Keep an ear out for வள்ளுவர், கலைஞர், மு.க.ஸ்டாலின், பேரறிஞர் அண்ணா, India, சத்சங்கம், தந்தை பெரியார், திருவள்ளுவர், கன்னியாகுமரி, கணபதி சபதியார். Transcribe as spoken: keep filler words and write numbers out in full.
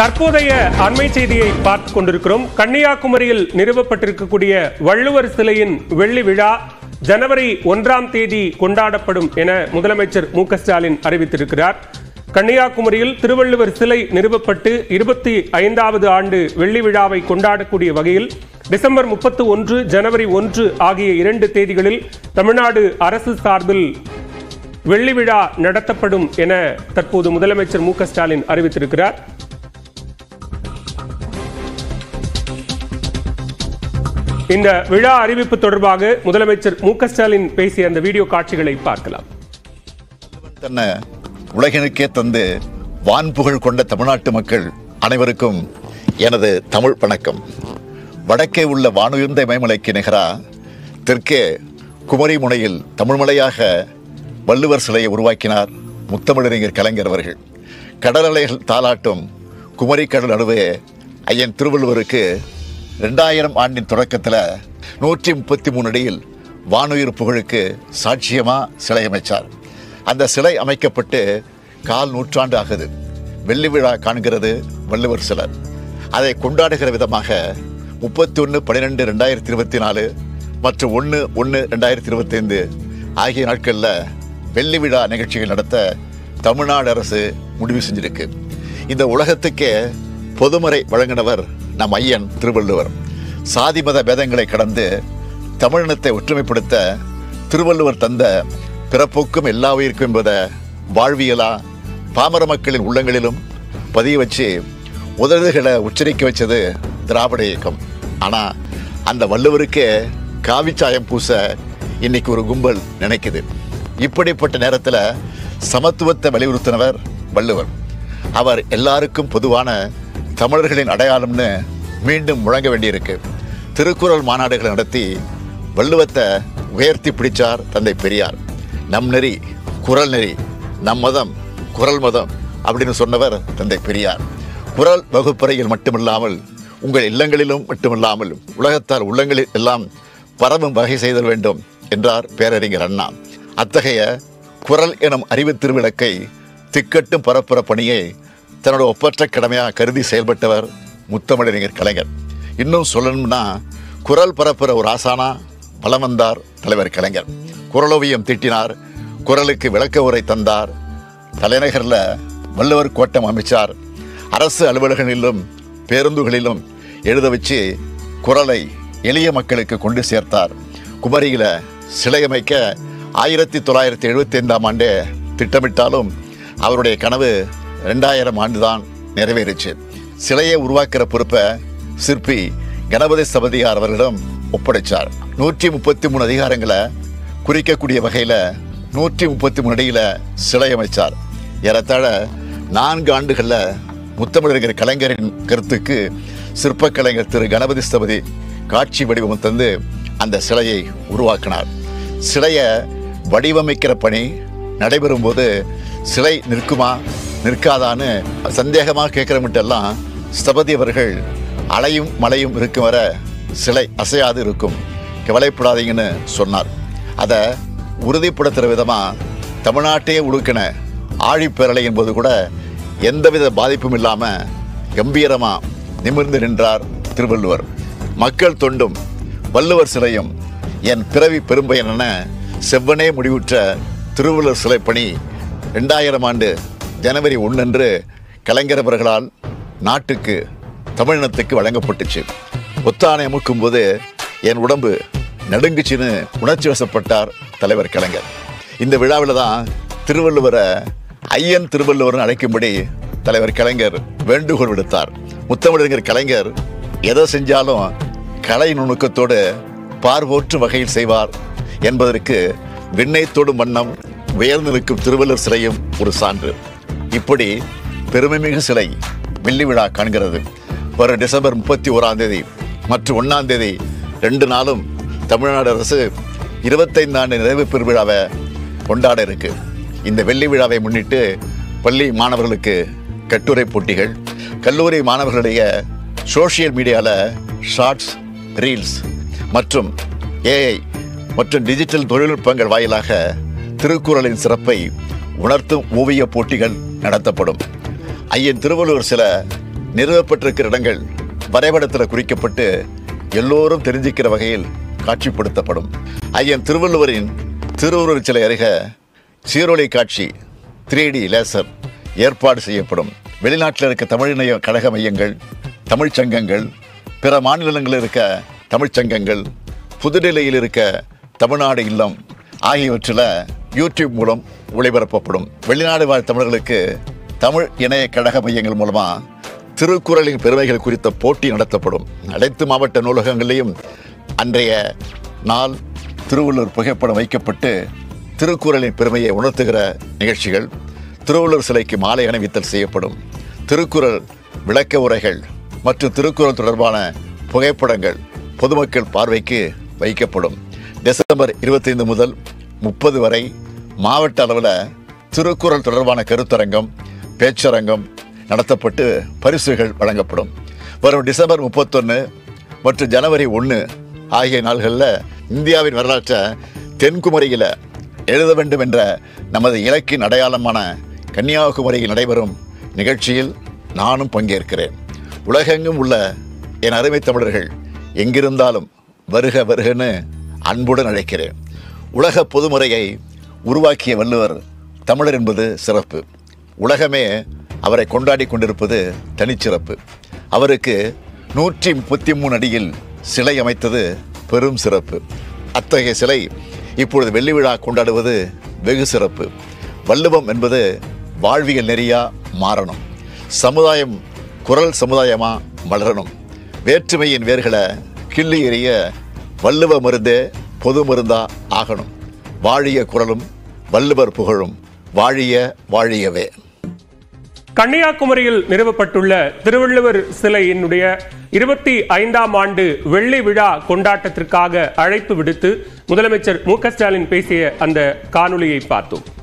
தற்போதைய அண்மை செய்தியை பார்த்துக் கொண்டிருக்கிறோம். கன்னியாகுமரியில் நிறுவப்பட்டிருக்கக்கூடிய வள்ளுவர் சிலையின் வெள்ளி விழா ஜனவரி ஒன்றாம் தேதி கொண்டாடப்படும் என முதலமைச்சர் மு க ஸ்டாலின் அறிவித்திருக்கிறார். கன்னியாகுமரியில் திருவள்ளுவர் சிலை நிறுவப்பட்டு இருபத்தி ஐந்தாவது ஆண்டு வெள்ளி விழாவை கொண்டாடக்கூடிய வகையில் டிசம்பர் முப்பத்தி ஒன்று ஜனவரி ஒன்று ஆகிய இரண்டு தேதிகளில் தமிழ்நாடு அரசு சார்பில் வெள்ளி விழா நடத்தப்படும் என தற்போது முதலமைச்சர் மு க ஸ்டாலின் அறிவித்திருக்கிறார். இந்த விழா அறிவிப்பு தொடர்பாக முதலமைச்சர் மு க ஸ்டாலின் பேசிய அந்த வீடியோ காட்சிகளை பார்க்கலாம். உலகினுக்கே தந்து வான்புகழ் கொண்ட தமிழ்நாட்டு மக்கள் அனைவருக்கும் எனது தமிழ் வணக்கம். வடக்கே உள்ள வானுயர்ந்த இமயமலைக்கு நிகரா தெற்கே குமரி முனையில் தமிழ்மலையாக வள்ளுவர் சிலையை உருவாக்கினார் முத்தமிழறிஞர் கலைஞர் அவர்கள். கடல் அலைகள் தாளாட்டும் குமரி கடல் நடுவே ஐயன் திருவள்ளுவருக்கு ரெண்டாயிரம் ஆண்டின் தொடக்கத்தில் நூற்றி முப்பத்தி மூணு அடியில் வானுயிர் புகழுக்கு சாட்சியமாக சிலை அமைச்சார். அந்த சிலை அமைக்கப்பட்டு கால் நூற்றாண்டு ஆகுது. வெள்ளி விழா காண்கிறது வள்ளுவர் சிலர். அதை கொண்டாடுகிற விதமாக முப்பத்தி ஒன்று பன்னிரெண்டு ரெண்டாயிரத்தி இருபத்தி நாலு மற்றும் ஒன்று ஒன்று ரெண்டாயிரத்தி இருபத்தைந்து ஆகிய நாட்களில் வெள்ளி விழா நிகழ்ச்சிகள் நடத்த தமிழ்நாடு அரசு முடிவு செஞ்சிருக்கு. இந்த உலகத்துக்கே பொதுமறை வழங்கினவர் நம் ஐயன் திருவள்ளுவர். சாதி மத பேதங்களை கடந்து தமிழினத்தை ஒற்றுமைப்படுத்த திருவள்ளுவர் தந்த பிறப்புக்கும் எல்லா உயிருக்கும் என்பதை வாழ்வியலாக பாமர மக்களின் உள்ளங்களிலும் பதிய வச்சு உதடுகளை உச்சரிக்க வச்சது திராவிட இயக்கம். ஆனால் அந்த வள்ளுவருக்கு காவிச்சாயம் பூச இன்றைக்கி ஒரு கும்பல் நினைக்குது. இப்படிப்பட்ட நேரத்தில் சமத்துவத்தை வலியுறுத்தினவர் வள்ளுவர். அவர் எல்லாருக்கும் பொதுவான தமிழர்களின் அடையாளம்னு மீண்டும் முழங்க வேண்டியிருக்கு. திருக்குறள் மாநாடுகளை நடத்தி வள்ளுவத்தை உயர்த்தி பிடித்தார் தந்தை பெரியார். நம் நெறி குறள் நெறி, நம் மதம் குறள் மதம் அப்படின்னு சொன்னவர் தந்தை பெரியார். குறள் வகுப்பறையில் மட்டுமில்லாமல் உங்கள் இல்லங்களிலும் மட்டுமில்லாமல் உலகத்தார் உள்ளங்களில் எல்லாம் பரவும் வகை செய்தல் வேண்டும் என்றார் பேரறிஞர் அண்ணா. அத்தகைய குறள் எனும் அறிவு திருவிளக்கை திக்கட்டும் பரப்புற பணியை தன்னோட ஒப்பற்ற கடமையாக கருதி செயல்பட்டவர் முத்தமிழறிஞர் கலைஞர். இன்னும் சொல்லணும்னா குறள் பரப்புற ஒரு ஆசானா பலம் வந்தார் தலைவர் கலைஞர். குறளோவியம் தீட்டினார், குறளுக்கு விளக்க உரை தந்தார், தலைநகரில் வள்ளுவர் கோட்டம் அமைச்சார், அரசு அலுவலகங்களிலும் பேருந்துகளிலும் எழுத வச்சு குறளை எளிய மக்களுக்கு கொண்டு சேர்த்தார். குமரியில் சிலையமைக்க ஆயிரத்தி தொள்ளாயிரத்தி எழுபத்தி ஐந்தாம் ஆண்டே திட்டமிட்டாலும் அவருடைய கனவு ரெண்டாயிரம் ஆண்டு தான் நிறைவேறிச்சு. சிலையை உருவாக்குற பொறுப்பை சிற்பி கணபதி சபதியார் அவர்களிடம் ஒப்படைத்தார். நூற்றி முப்பத்தி மூணு அதிகாரங்களை குறிக்கக்கூடிய வகையில் நூற்றி முப்பத்தி மூணு அடியில் சிலை அமைச்சார். ஏறத்தாழ நான்கு ஆண்டுகளில் முத்தமிழறிஞர் கலைஞரின் கருத்துக்கு சிற்பக்கலைஞர் திரு கணபதி சபதி காட்சி வடிவம் தந்து அந்த சிலையை உருவாக்கினார். சிலையை வடிவமைக்கிற பணி நடைபெறும் போது சிலை நிற்குமா நிற்காதான்னு சந்தேகமாக கேட்குறவங்கட்டெல்லாம் சபதி அவர்கள் அலையும் மலையும் இருக்கும் வர சிலை அசையாது இருக்கும், கவலைப்படாதீங்கன்னு சொன்னார். அதை உறுதிப்படுத்துகிற விதமாக தமிழ்நாட்டையே உடுக்கின ஆழிப்பேரலையின் போது கூட எந்தவித பாதிப்பும் இல்லாமல் கம்பீரமாக நிமிர்ந்து நின்றார் திருவள்ளுவர். மக்கள் தொண்டும் வள்ளுவர் சிலையும் என் பிறவி பெரும்பயன் என செவ்வனே முடிவுற்ற திருவள்ளுவர் சிலை பணி ரெண்டாயிரம் ஆண்டு ஜனவரி ஒன்றன்று கலைஞரவர்களால் நாட்டுக்கு தமிழினத்துக்கு வழங்கப்பட்டுச்சு. ஒத்தானை அமுக்கும் போது என் உடம்பு நடுங்குச்சின்னு உணர்ச்சி வசப்பட்டார் தலைவர் கலைஞர். இந்த விழாவில் தான் திருவள்ளுவரை ஐயன் திருவள்ளுவர்னு அழைக்கும்படி தலைவர் கலைஞர் வேண்டுகோள் விடுத்தார். முத்தமிழறிஞர் கலைஞர் எதை செஞ்சாலும் கலை நுணுக்கத்தோடு பார்வோற்று வகையில் செய்வார் என்பதற்கு விண்ணை தோடும் வண்ணம் உயர்ந்து நிற்கும் திருவள்ளுவர் சிலையும் ஒரு சான்று. இப்படி பெருமைமிகு சிலை வெள்ளி விழா காண்கிறது. வரும் டிசம்பர் முப்பத்தி ஓராம் தேதி மற்றும் ஒன்றாம் தேதி ரெண்டு நாளும் தமிழ்நாடு அரசு இருபத்தைந்து ஆண்டு நிறைவு பெருவிழாவை கொண்டாட இருக்கு. இந்த வெள்ளி விழாவை முன்னிட்டு பள்ளி மாணவர்களுக்கு கட்டுரை போட்டிகள், கல்லூரி மாணவர்களுடைய சோஷியல் மீடியாவில் ஷார்ட்ஸ், ரீல்ஸ் மற்றும் ஏஐ மற்றும் டிஜிட்டல் தொழில்நுட்பங்கள் வாயிலாக திருக்குறளின் சிறப்பை உணர்த்தும் ஓவிய போட்டிகள் நடத்தப்படும். ஐயன் திருவள்ளுவர் சிலை நிறுவப்பட்டிருக்கிற இடங்கள் வரைபடத்தில் குறிக்கப்பட்டு எல்லோரும் தெரிஞ்சிக்கிற வகையில் காட்சிப்படுத்தப்படும். ஐயம் திருவள்ளுவரின் திருவுருவ சிலை அருக சீரொளி காட்சி த்ரீ டி லேசர் ஏற்பாடு செய்யப்படும். வெளிநாட்டில் இருக்க தமிழிணைய கழக மையங்கள், தமிழ்ச்சங்கங்கள், பிற மாநிலங்களில் இருக்க தமிழ்ச்சங்கங்கள், புதுடெல்லியில் இருக்க தமிழ்நாடு இல்லம் ஆகியவற்றில் யூடியூப் மூலம் ஒளிபரப்பப்படும். வெளிநாடு வாழ் தமிழர்களுக்கு தமிழ் இணைய கழக மையங்கள் மூலமாக திருக்குறளின் பெருமைகள் குறித்த போட்டி நடத்தப்படும். அனைத்து மாவட்ட நூலகங்களிலேயும் அன்றைய நாள் திருவள்ளுவர் புகைப்படம் வைக்கப்பட்டு திருக்குறளின் பெருமையை உணர்த்துகிற நிகழ்ச்சிகள், திருவள்ளுவர் சிலைக்கு மாலை அணிவித்தல் செய்யப்படும், திருக்குறள் விளக்க உரைகள் மற்றும் திருக்குறள் தொடர்பான புகைப்படங்கள் பொதுமக்கள் பார்வைக்கு வைக்கப்படும். டிசம்பர் இருபத்தைந்து முதல் முப்பது வரை மாவட்ட அளவில் திருக்குறள் தொடர்பான கருத்தரங்கம், பேச்சரங்கம் நடத்தப்பட்டு பரிசுகள் வழங்கப்படும். வரும் டிசம்பர் முப்பத்தொன்று மற்றும் ஜனவரி ஒன்று ஆகிய நாள்களில் இந்தியாவின் வரலாற்றை தென்குமரியில் எழுத வேண்டும் என்ற நமது இலக்கின் அடையாளமான கன்னியாகுமரியில் நடைபெறும் நிகழ்ச்சியில் நானும் பங்கேற்கிறேன். உலகெங்கும் உள்ள என் அருமை தமிழர்கள் எங்கிருந்தாலும் வருக வருகன்னு அன்புடன் அழைக்கிறேன். உலக பொதுமுறையை உருவாக்கிய வள்ளுவர் தமிழர் என்பது சிறப்பு. உலகமே அவரை கொண்டாடி கொண்டிருப்பது தனிச்சிறப்பு. அவருக்கு நூற்றி முப்பத்தி மூணு அடியில் சிலை அமைத்தது பெரும் சிறப்பு. அத்தகைய சிலை இப்பொழுது வெள்ளி விழா கொண்டாடுவது வெகு சிறப்பு. வள்ளுவம் என்பது வாழ்வியல் நெறியாக மாறணும். சமுதாயம் குரல் சமுதாயமாக மலரணும். வேற்றுமையின் வேர்களை கிள்ளி எறிய வள்ளுவ மருந்தே பொது மருந்தாக ஆகணும். வாழிய குரலும் வள்ளுவர் புகழும். வாழிய வாழியவே. கன்னியாகுமரியில் நிறுவப்பட்டுள்ள திருவள்ளுவர் சிலையினுடைய இருபத்தி ஐந்தாம் ஆண்டு வெள்ளி விழா கொண்டாட்டத்திற்காக அழைப்பு விடுத்து முதலமைச்சர் மு க ஸ்டாலின் பேசிய அந்த காணொலியை பார்த்தோம்.